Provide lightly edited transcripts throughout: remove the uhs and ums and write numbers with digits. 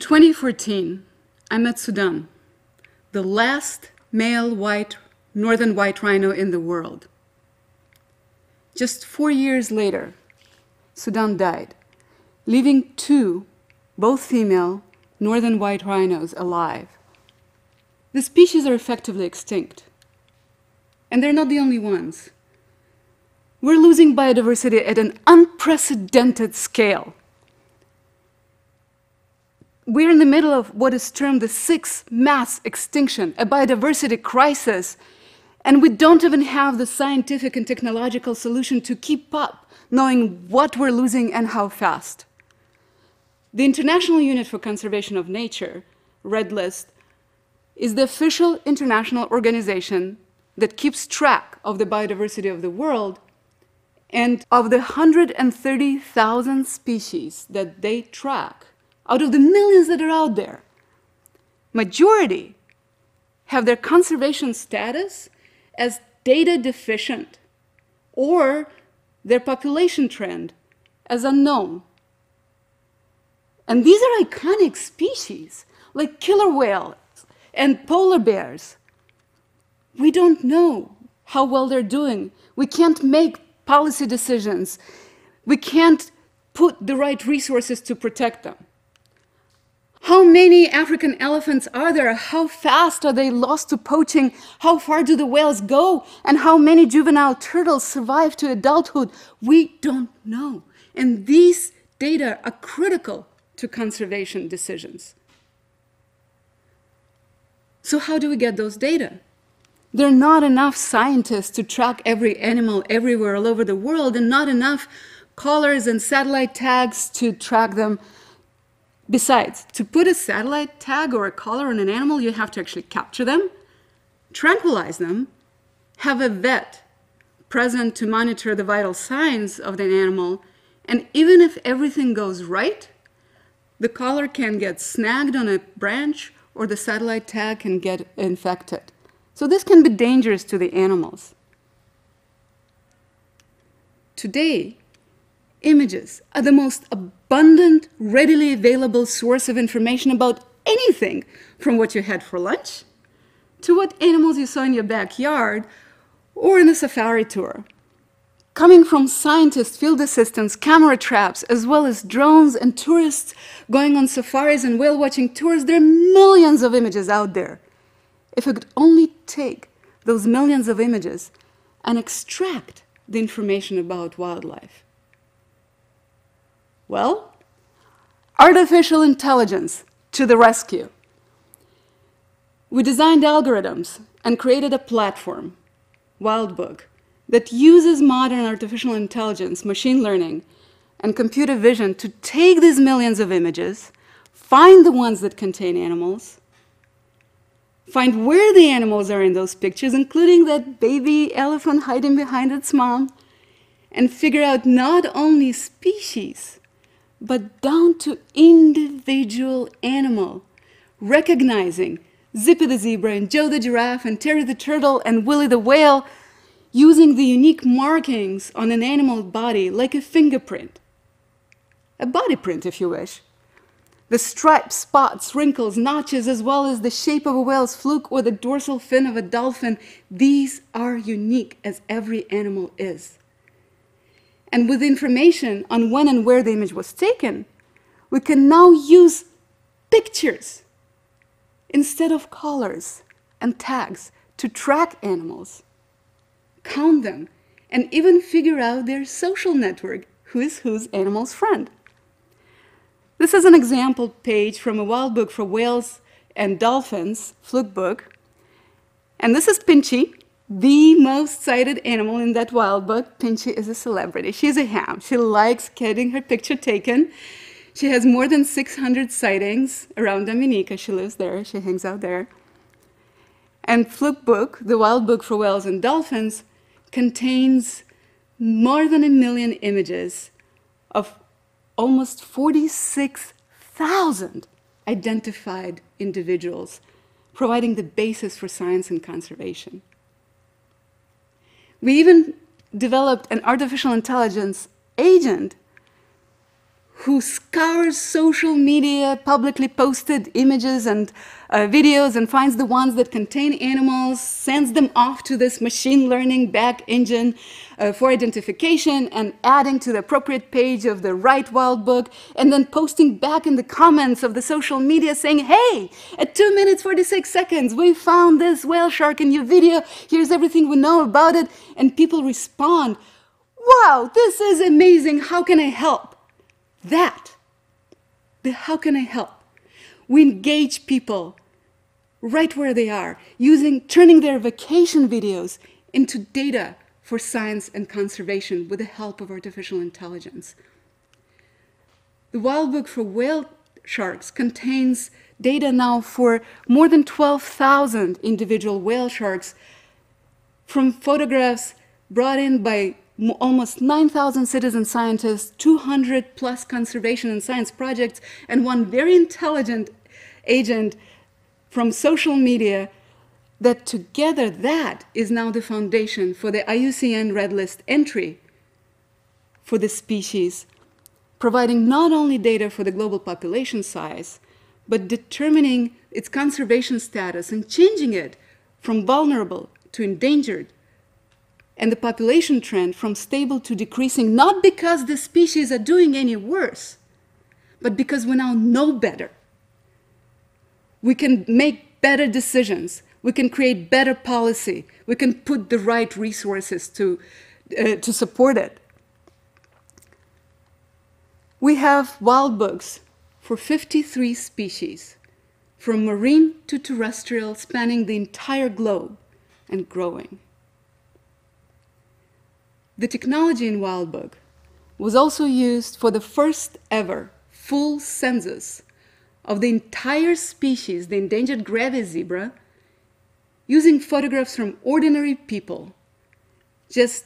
2014, I met Sudan, the last male white, northern white rhino in the world. Just 4 years later, Sudan died, leaving two, both female, northern white rhinos alive. The species are effectively extinct. And they're not the only ones. We're losing biodiversity at an unprecedented scale. We're in the middle of what is termed the sixth mass extinction, a biodiversity crisis, and we don't even have the scientific and technological solution to keep up, knowing what we're losing and how fast. The International Union for Conservation of Nature, Red List, is the official international organization that keeps track of the biodiversity of the world and of the 130,000 species that they track, out of the millions that are out there, majority have their conservation status as data deficient or their population trend as unknown. And these are iconic species, like killer whales and polar bears. We don't know how well they're doing. We can't make policy decisions. We can't put the right resources to protect them. How many African elephants are there? How fast are they lost to poaching? How far do the whales go? And how many juvenile turtles survive to adulthood? We don't know. And these data are critical to conservation decisions. So how do we get those data? There are not enough scientists to track every animal everywhere all over the world, and not enough collars and satellite tags to track them. Besides, to put a satellite tag or a collar on an animal, you have to actually capture them, tranquilize them, have a vet present to monitor the vital signs of the animal, and even if everything goes right, the collar can get snagged on a branch or the satellite tag can get infected. So this can be dangerous to the animals. Today, images are the most abundant, readily available source of information about anything, from what you had for lunch to what animals you saw in your backyard or in a safari tour. Coming from scientists, field assistants, camera traps, as well as drones and tourists going on safaris and whale watching tours, there are millions of images out there. If I could only take those millions of images and extract the information about wildlife. Well, artificial intelligence to the rescue. We designed algorithms and created a platform, Wildbook, that uses modern artificial intelligence, machine learning, and computer vision to take these millions of images, find the ones that contain animals, find where the animals are in those pictures, including that baby elephant hiding behind its mom, and figure out not only species, but down to individual animal, recognizing Zippy the zebra and Joe the giraffe and Terry the turtle and Willie the whale, using the unique markings on an animal body like a fingerprint, a body print if you wish. The stripes, spots, wrinkles, notches, as well as the shape of a whale's fluke or the dorsal fin of a dolphin, these are unique, as every animal is. And with information on when and where the image was taken, we can now use pictures instead of collars and tags to track animals, count them, and even figure out their social network, who is whose animal's friend. This is an example page from a Wildbook for whales and dolphins, Fluke Book. And this is Pinchy, the most cited animal in that Wildbook. Pinchy is a celebrity. She's a ham. She likes getting her picture taken. She has more than 600 sightings around Dominica. She lives there. She hangs out there. And Fluke Book, the Wildbook for whales and dolphins, contains more than 1 million images of almost 46,000 identified individuals, providing the basis for science and conservation. We even developed an artificial intelligence agent who scours social media, publicly posted images and videos, and finds the ones that contain animals, sends them off to this machine learning back engine for identification, and adding to the appropriate page of the right Wildbook, and then posting back in the comments of the social media saying, hey, at 2 minutes, 46 seconds, we found this whale shark in your video, here's everything we know about it, and people respond, wow, this is amazing, how can I help? The how can I help? We engage people right where they are, turning their vacation videos into data for science and conservation with the help of artificial intelligence. The Wildbook for whale sharks contains data now for more than 12,000 individual whale sharks, from photographs brought in by almost 9,000 citizen scientists, 200 plus conservation and science projects, and one very intelligent agent from social media, that together that is now the foundation for the IUCN Red List entry for the species, providing not only data for the global population size, but determining its conservation status and changing it from vulnerable to endangered, and the population trend from stable to decreasing, not because the species are doing any worse, but because we now know better. We can make better decisions. We can create better policy. We can put the right resources to support it. We have wild books for 53 species, from marine to terrestrial, spanning the entire globe and growing. The technology in Wildbook was also used for the first ever full census of the entire species, the endangered Grevy's zebra, using photographs from ordinary people, just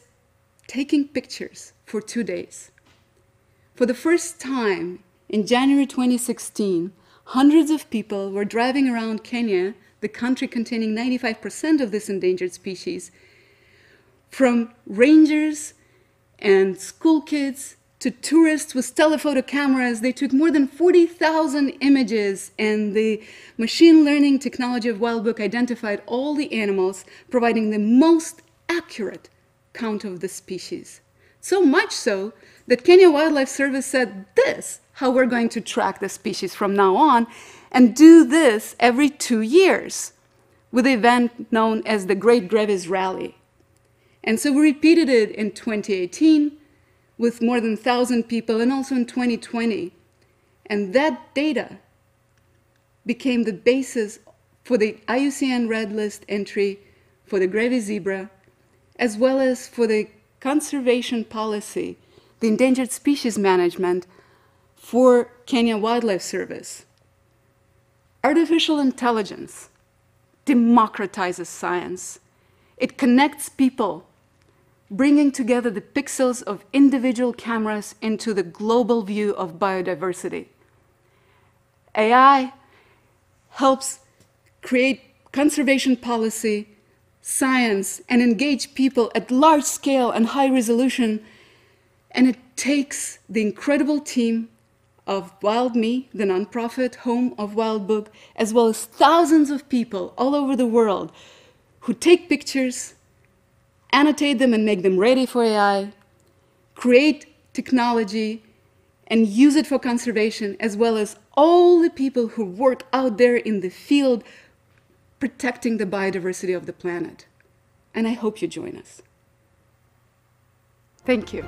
taking pictures for 2 days. For the first time in January 2016, hundreds of people were driving around Kenya, the country containing 95% of this endangered species, from rangers and school kids to tourists with telephoto cameras. They took more than 40,000 images, and the machine learning technology of Wildbook identified all the animals, providing the most accurate count of the species. So much so that Kenya Wildlife Service said, this is how we're going to track the species from now on, and do this every 2 years with the event known as the Great Grevy's Rally. And so we repeated it in 2018 with more than 1,000 people, and also in 2020. And that data became the basis for the IUCN Red List entry for the Grevy's zebra, as well as for the conservation policy, the endangered species management for Kenya Wildlife Service. Artificial intelligence democratizes science. It connects people, bringing together the pixels of individual cameras into the global view of biodiversity. AI helps create conservation policy, science, and engage people at large scale and high resolution. And it takes the incredible team of WildMe, the nonprofit home of Wildbook, as well as thousands of people all over the world who take pictures, annotate them and make them ready for AI, create technology and use it for conservation, as well as all the people who work out there in the field protecting the biodiversity of the planet. And I hope you join us. Thank you.